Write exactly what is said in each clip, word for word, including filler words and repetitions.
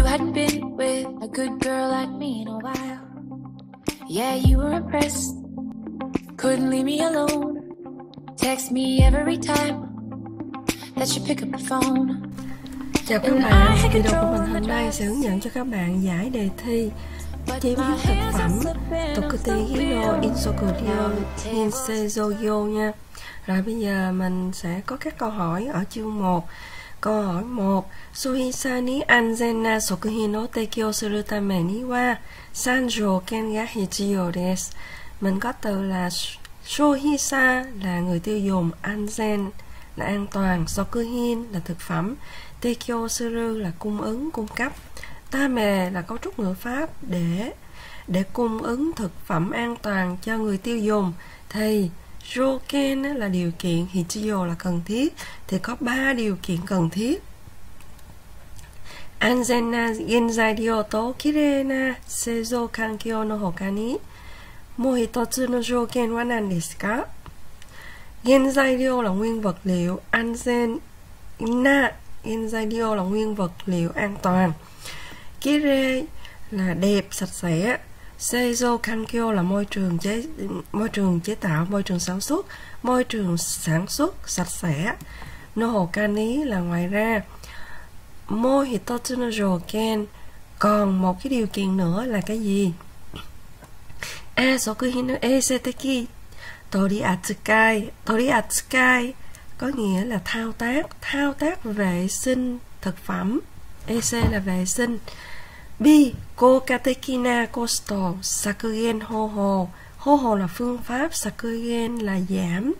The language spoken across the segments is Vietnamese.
You had been with a good girl like me in a while. Yeah, you were impressed. Couldn't leave me alone. Text me every time that you pick up the phone. Chào các bạn, video của mình hôm nay sẽ hướng dẫn cho các bạn giải đề thi chiếm hữu thực phẩm Tokutei Sokudio Tensezoyo nha. Rồi bây giờ mình sẽ có các câu hỏi ở chương một. Câu hỏi một: Suhisa ni anzen na sokuhin no tekyo suru tame ni wa sanjōken ga hichiyō desu. Mình có từ là Suhisa là người tiêu dùng, anzen là an toàn, sokuhin là thực phẩm, tekyo suru là cung ứng, cung cấp, tame là cấu trúc ngữ pháp để để cung ứng thực phẩm an toàn cho người tiêu dùng. Thì ryoken là điều kiện, hichiyo là cần thiết, thì có ba điều kiện cần thiết: anzen na genzai ryō to kirei na seiso kankyō no hoka ni mou hitotsu no ryoken wa nan desu ka. Genzai ryō là nguyên vật liệu, anzen na genzai ryō là nguyên vật liệu an toàn, kirei là đẹp, sạch sẽ, seiso kankyō là môi trường chế môi trường chế tạo, môi trường sản xuất, môi trường sản xuất sạch sẽ, no hoka ni là ngoài ra, mou hitotsu no ryoken còn một cái điều kiện nữa là cái gì? A sokuhin no eisei teki toriatsukai toriatsukai có nghĩa là thao tác, thao tác vệ sinh thực phẩm, eisei là vệ sinh. B. Kô-kate-ki na kosto sakugen hoho hoho là phương pháp, sakugen là giảm,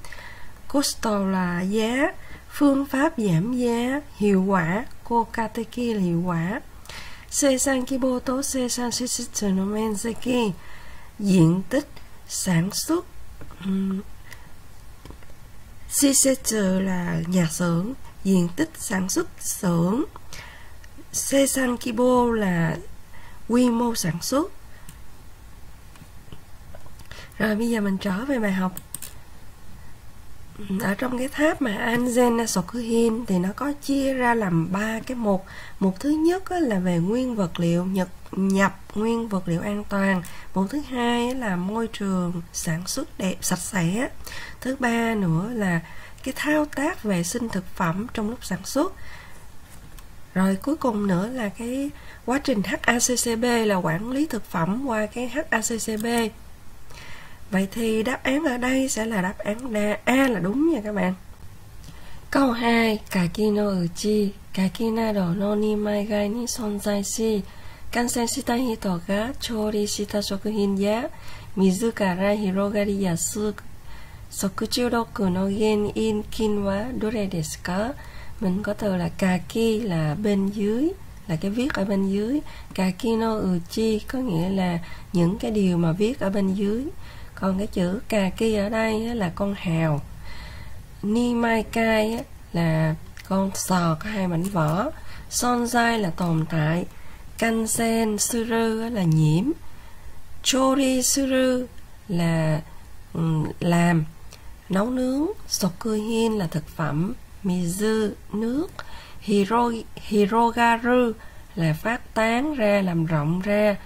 kosto là giá, phương pháp giảm giá, hiệu quả, kô-kate-ki là hiệu quả. Seisan kiboto seisan shitsu no menzeki diện tích sản xuất, shitsu là nhà xưởng, diện tích sản xuất xưởng. Seisan kibo là quy mô sản xuất. Rồi bây giờ mình trở về bài học. Ở trong cái tháp mà anzen sokuhin thì nó có chia ra làm ba cái mục. Mục thứ nhất là về nguyên vật liệu, nhập nhập nguyên vật liệu an toàn. Mục thứ hai là môi trường sản xuất đẹp, sạch sẽ. Thứ ba nữa là cái thao tác vệ sinh thực phẩm trong lúc sản xuất. Rồi cuối cùng nữa là cái quá trình hát a xê xê pê là quản lý thực phẩm qua cái hát a xê xê pê. Vậy thì đáp án ở đây sẽ là đáp án A, A là đúng nha các bạn. Câu hai: Kakino uchi kakinado no ni mai gai ni sonzai shi kansen shita hito ga chori shita shokuhin ya mizu kara hirogari yasu sokuchuroku no genin kin wa dore desu ka. Mình có từ là kaki là bên dưới, là cái viết ở bên dưới, kaki no uchi có nghĩa là những cái điều mà viết ở bên dưới, còn cái chữ kaki ở đây là con hào, ni mai kai là con sò có hai mảnh vỏ, sonzai là tồn tại, kansen suru là nhiễm, chori suru là làm, nấu nướng, sokuhin là thực phẩm, mizu nước, hiro hirogaru là phát tán ra, làm rộng ra.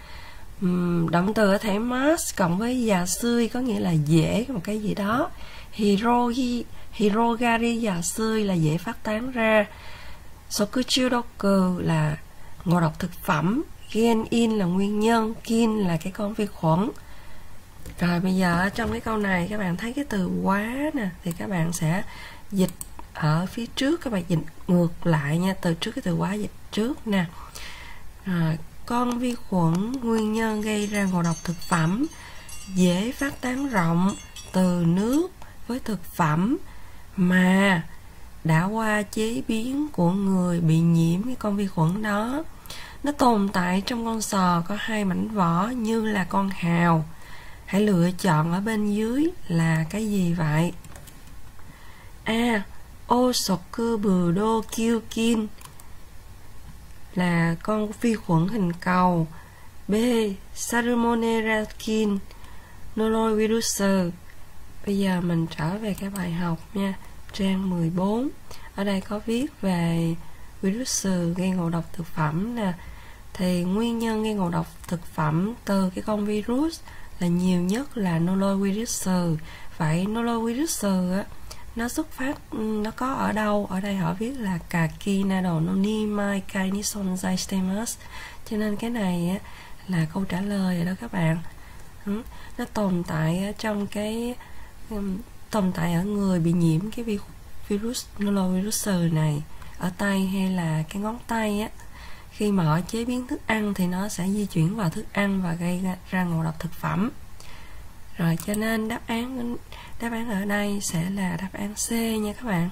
Động từ ở thể mas cộng với yasui có nghĩa là dễ một cái gì đó. Hirogi hirogari yasui là dễ phát tán ra. Sokuchuroku là ngộ độc thực phẩm, genin là nguyên nhân, kin là cái con vi khuẩn. Rồi bây giờ trong cái câu này các bạn thấy cái từ quá nè thì các bạn sẽ dịch ở phía trước, các bạn dịch ngược lại nha, từ trước cái từ quá dịch trước nè. Rồi, con vi khuẩn nguyên nhân gây ra ngộ độc thực phẩm, dễ phát tán rộng, từ nước với thực phẩm mà đã qua chế biến của người bị nhiễm cái con vi khuẩn đó. Nó tồn tại trong con sò có hai mảnh vỏ như là con hào. Hãy lựa chọn ở bên dưới là cái gì vậy? A. O soku bù đô kiu kin là con vi khuẩn hình cầu. B. Salmonella kin norovirus. Bây giờ mình trở về cái bài học nha. Trang mười bốn. Ở đây có viết về virus gây ngộ độc thực phẩm nè. thì nguyên nhân gây ngộ độc thực phẩm từ cái con virus là nhiều nhất là norovirus. Vậy norovirus á, nó xuất phát, nó có ở đâu? Ở đây họ viết là kakinado no nimai kai ni sonzai shitemasu, cho nên cái này á, là câu trả lời rồi đó các bạn. Nó tồn tại trong cái tồn tại ở người bị nhiễm cái virus norovirus này, ở tay hay là cái ngón tay á. Khi mà họ chế biến thức ăn thì nó sẽ di chuyển vào thức ăn và gây ra ngộ độc thực phẩm. Rồi cho nên đáp án đáp án ở đây sẽ là đáp án C nha các bạn.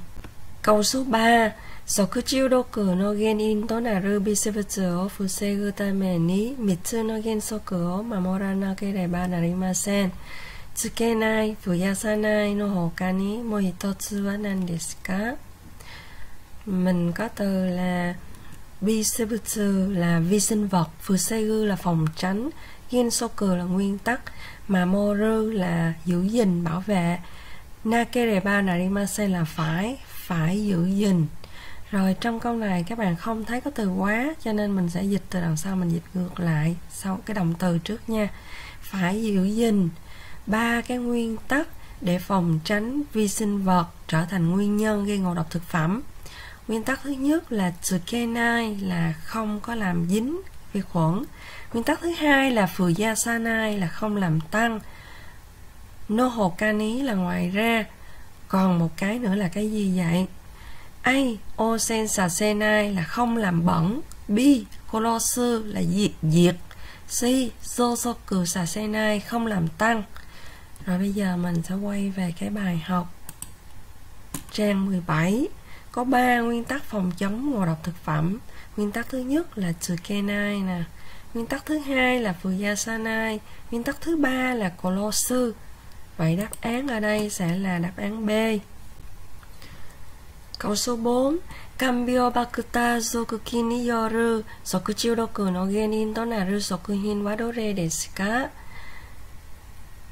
Câu số ba, sokuchiu doku no genin to naru bisebutsu o fusegu tame ni mitsu no gensoku o mamoranakereba narimasen. Tsukenai, fuyasanai no hoka ni mo hitotsu wa nan desu ka? Mình có từ là bisebutsu là vi sinh vật, fusegu là phòng tránh, gensoku là nguyên tắc, mà moru là giữ gìn, bảo vệ, nakereba narimasen là phải, phải giữ gìn. Rồi trong câu này các bạn không thấy có từ quá, cho nên mình sẽ dịch từ đằng sau, mình dịch ngược lại sau cái động từ trước nha. Phải giữ gìn ba cái nguyên tắc để phòng tránh vi sinh vật trở thành nguyên nhân gây ngộ độc thực phẩm. Nguyên tắc thứ nhất là tsukenai là không có làm dính vi khuẩn. Nguyên tắc thứ hai là fuyasanai là không làm tăng. No hokani là ngoài ra. Còn một cái nữa là cái gì vậy? A. O sen sà reni là không làm bẩn. B. Kolosu là diệt diệt. C. Zosoku sà reni không làm tăng. Rồi bây giờ mình sẽ quay về cái bài học. Trang mười bảy có ba nguyên tắc phòng chống ngộ độc thực phẩm. Nguyên tắc thứ nhất là tsukenai nè. Nguyên tắc thứ hai là fuyasanai. Nguyên tắc thứ ba là kolosu. Vậy đáp án ở đây sẽ là đáp án B. Câu số bốn, Campylobacter zokukin ni yoru sokuchiu doku no genin to naru sokuhin wa dore desu ka?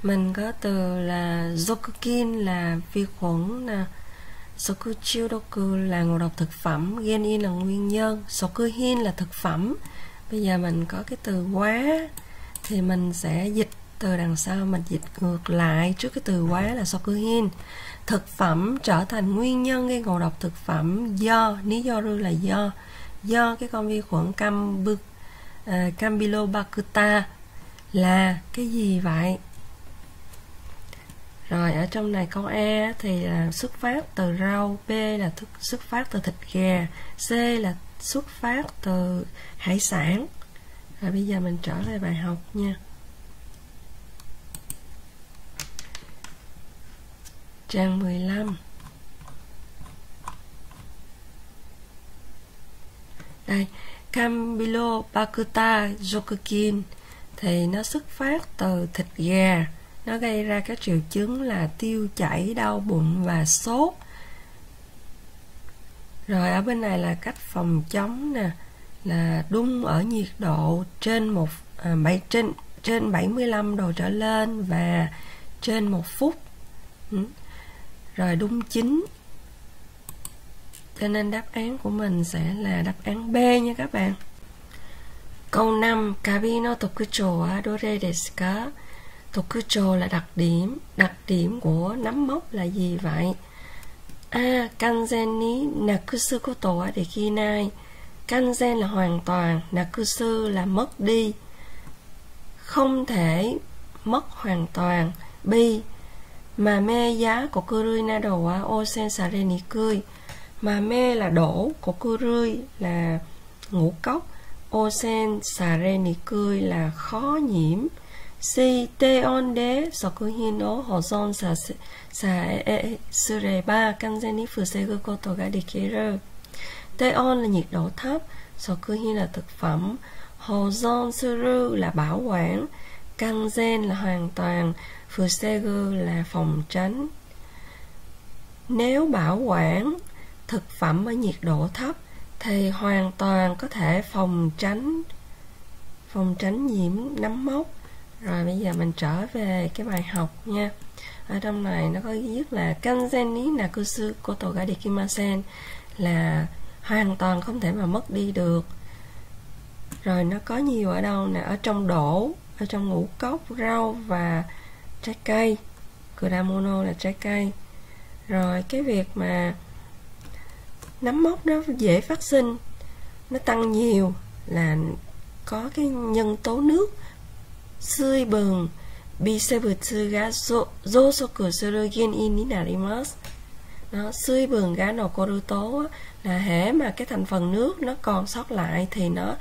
Mình có từ là zokukin là vi khuẩn nè, sokuchiu doku là ngộ độc thực phẩm, genin là nguyên nhân, sokuhin là thực phẩm. Bây giờ mình có cái từ quá thì mình sẽ dịch từ đằng sau, mình dịch ngược lại trước cái từ quá là sokuhin. Thực phẩm trở thành nguyên nhân gây ngộ độc thực phẩm do, lý do rư là do, do cái con vi khuẩn Campylobacter là cái gì vậy? Rồi ở trong này câu A thì là xuất phát từ rau, B là thức, xuất phát từ thịt gà, C là xuất phát từ hải sản. Rồi bây giờ mình trở lại bài học nha. Trang mười lăm. Đây, Campylobacter zokukin thì nó xuất phát từ thịt gà. Nó gây ra các triệu chứng là tiêu chảy, đau bụng và sốt. Rồi ở bên này là cách phòng chống nè, là đun ở nhiệt độ trên một à, bảy trên trên bảy mươi lăm độ trở lên và trên một phút. Ừ. Rồi đúng chính, cho nên đáp án của mình sẽ là đáp án B nha các bạn. Câu năm, kabi no tokuchou wa dore desu ka? Tokuchou là đặc điểm, đặc điểm của nấm mốc là gì vậy? A. Kansen ni nakusu koto wa dekinai. Kansen là hoàn toàn, nakusu là mất đi, không thể mất hoàn toàn. B. Mà mê giá của kurui na đồ wa o sen sà reni kui. Mà mê là đổ, của kurui là ngũ cốc, o sen sà reni kui là khó nhiễm. C. Tei on de sokuhin no ho son sà sà sureba kanzen ni fusegu koto ga dekiru. Tei on là nhiệt độ thấp, sokuhin là thực phẩm, ho son suru là bảo quản, kanzen là hoàn toàn, fusegu là phòng tránh. Nếu bảo quản thực phẩm ở nhiệt độ thấp thì hoàn toàn có thể phòng tránh phòng tránh nhiễm nấm mốc. Rồi bây giờ mình trở về cái bài học nha. Ở trong này nó có viết là kansen ni nakusu koto ga dekimasen là hoàn toàn không thể mà mất đi được. Rồi nó có nhiều ở đâu nè, ở trong đổ, ở trong ngũ cốc, rau và trái cây. Kuramono là trái cây. Rồi cái việc mà nấm mốc nó dễ phát sinh, nó tăng nhiều là có cái nhân tố nước. Sui bừng bi sebutsu ga zosoku suru genin ni narimasu. Nó sui bừng ga no koruto là hễ mà cái thành phần nước nó còn sót lại thì nó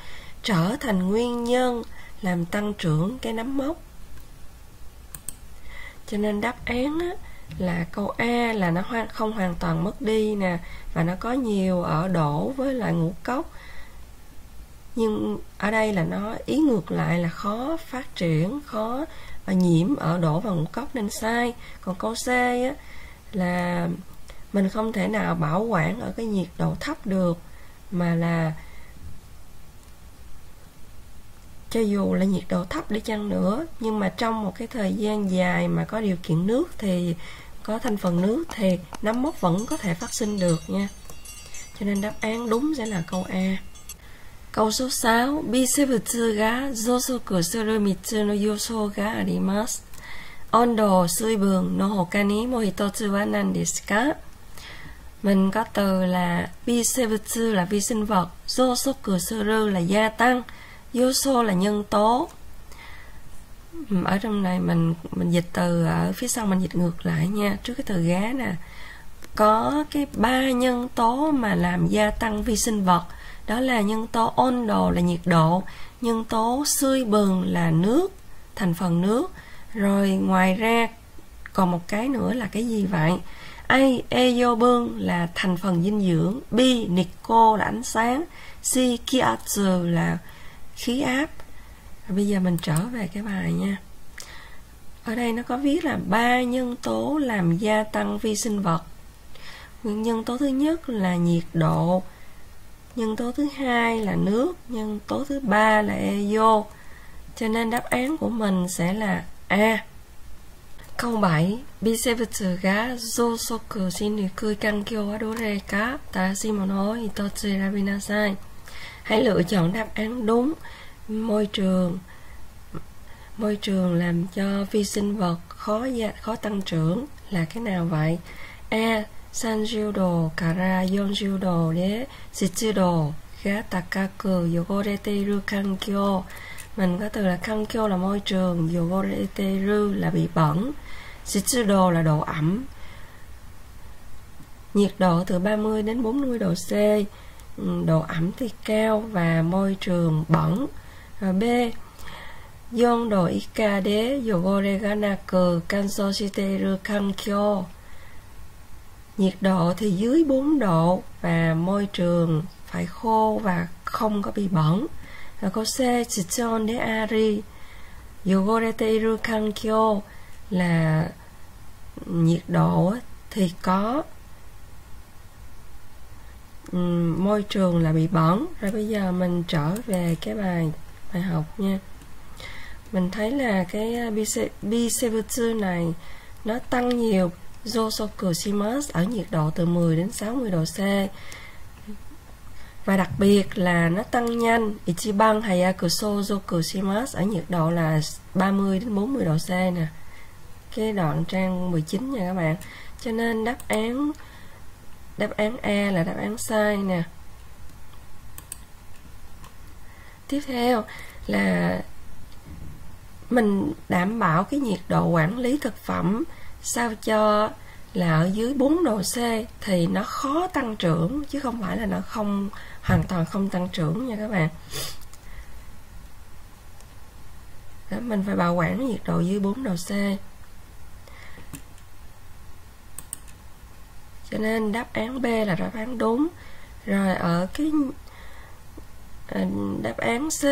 trở thành nguyên nhân làm tăng trưởng cái nấm mốc. Cho nên đáp án á, là câu A là nó không hoàn toàn mất đi nè, và nó có nhiều ở đổ với lại ngũ cốc. Nhưng ở đây là nó ý ngược lại là khó phát triển, khó nhiễm ở đổ và ngũ cốc nên sai. Còn câu C á, là mình không thể nào bảo quản ở cái nhiệt độ thấp được, mà là cho dù là nhiệt độ thấp đi chăng nữa, nhưng mà trong một cái thời gian dài mà có điều kiện nước thì có thành phần nước thì nấm mốc vẫn có thể phát sinh được nha. Cho nên đáp án đúng sẽ là câu A. Câu số sáu, Bisebutsu ga zosoku suru mitsu no yosou ga arimasu. Ondo sui bừng no hoka ni mo hitotsu wa nan desu ka? Mình có từ là Bisebutsu là vi sinh vật, zosoku suru là gia tăng, yoso là nhân tố. Ở trong này mình mình dịch từ ở phía sau, mình dịch ngược lại nha. Trước cái từ gá nè, có cái ba nhân tố mà làm gia tăng vi sinh vật, đó là nhân tố ondo là nhiệt độ, nhân tố sui bừng là nước, thành phần nước, rồi ngoài ra còn một cái nữa là cái gì vậy? A eyo bương là thành phần dinh dưỡng, B nikko là ánh sáng, C kiatsu là khí áp. Rồi bây giờ mình trở về cái bài nha. Ở đây nó có viết là ba nhân tố làm gia tăng vi sinh vật. Nguyên nhân tố thứ nhất là nhiệt độ, nhân tố thứ hai là nước, nhân tố thứ ba là eyo. Cho nên đáp án của mình sẽ là A. Câu bảy, Bisebutsu ga zosoku shinukui kankyô wa dore ka tarashii mono o hitotsu erabinasai. Hãy lựa chọn đáp án đúng. Môi trường, môi trường làm cho vi sinh vật khó khó tăng trưởng là cái nào vậy? A sa mươi độ kara yo mươi độ đến shitsu độ ga takaku yogorete iru kankyô. Mình có từ là kankyô là môi trường, yogorete iru là bị bẩn, shitsu độ là độ ẩm. Nhiệt độ từ ba mươi đến bốn mươi độ C, độ ẩm thì cao và môi trường bẩn. Rồi B, yon đồ ikade yogore ga naku kanso shiteru kankyō. Nhiệt độ thì dưới bốn độ và môi trường phải khô và không có bị bẩn. Rồi câu C, chichon de ari yogorete iru kankyō là nhiệt độ thì có, môi trường là bị bẩn. Rồi bây giờ mình trở về cái bài bài học nha. Mình thấy là cái Bisebutsu này nó tăng nhiều zosoku shimasu ở nhiệt độ từ mười đến sáu mươi độ C, và đặc biệt là nó tăng nhanh ichiban hayaku sozoku shimasu ở nhiệt độ là ba mươi đến bốn mươi độ C nè. Cái đoạn trang mười chín nha các bạn. Cho nên đáp án Đáp án A là đáp án sai nè. Tiếp theo là mình đảm bảo cái nhiệt độ quản lý thực phẩm sao cho là ở dưới bốn độ C thì nó khó tăng trưởng, chứ không phải là nó không hoàn toàn không tăng trưởng nha các bạn. Đó, mình phải bảo quản nhiệt độ dưới bốn độ C. Cho nên đáp án B là đáp án đúng. Rồi ở cái đáp án C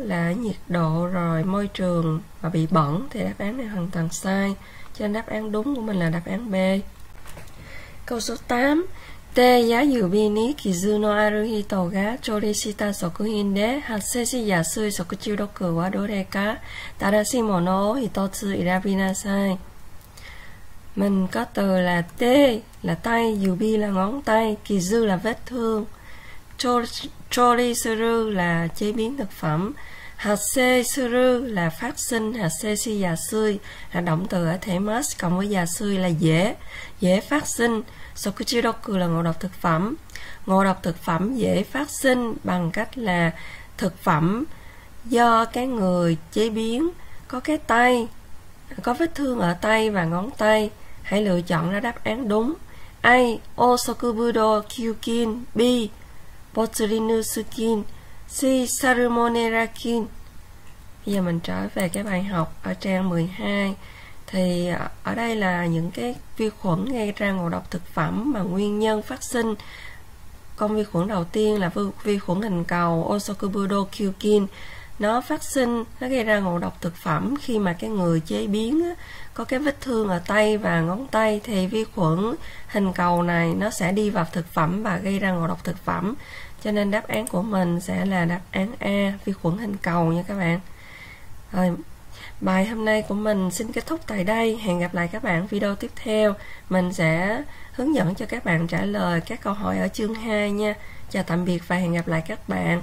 là nhiệt độ rồi môi trường mà bị bẩn thì đáp án này hoàn toàn sai. Cho nên đáp án đúng của mình là đáp án B. Câu số tám, Te ya yubi ni kizu no aru hito ga chori shita sokuhin de hassei shi yasui sokuchi roku wa dore ka tarashii mono o hitotsu erabinasai. Mình có từ là T là tay, yubi là ngón tay, kizu là vết thương, chori suru là chế biến thực phẩm, hase suru là phát sinh, hase si già sui là động từ ở thể mas cộng với già sui là dễ, dễ phát sinh. Sokuchiroku là ngộ độc thực phẩm. Ngộ độc thực phẩm dễ phát sinh bằng cách là thực phẩm do cái người chế biến có cái tay, có vết thương ở tay và ngón tay. Hãy lựa chọn ra đáp án đúng. A. Osokubudo kyukin. B. Botsulinusukin. C. Salmonerakin. Bây giờ mình trở về cái bài học ở trang mười hai. Thì ở đây là những cái vi khuẩn gây ra ngộ độc thực phẩm mà nguyên nhân phát sinh. Con vi khuẩn đầu tiên là vi khuẩn hình cầu Osokubudo kyukin. Nó phát sinh, nó gây ra ngộ độc thực phẩm khi mà cái người chế biến á, có cái vết thương ở tay và ngón tay, thì vi khuẩn hình cầu này nó sẽ đi vào thực phẩm và gây ra ngộ độc thực phẩm. Cho nên đáp án của mình sẽ là đáp án A, vi khuẩn hình cầu nha các bạn. Rồi, bài hôm nay của mình xin kết thúc tại đây. Hẹn gặp lại các bạn video tiếp theo. Mình sẽ hướng dẫn cho các bạn trả lời các câu hỏi ở chương hai nha. Chào tạm biệt và hẹn gặp lại các bạn.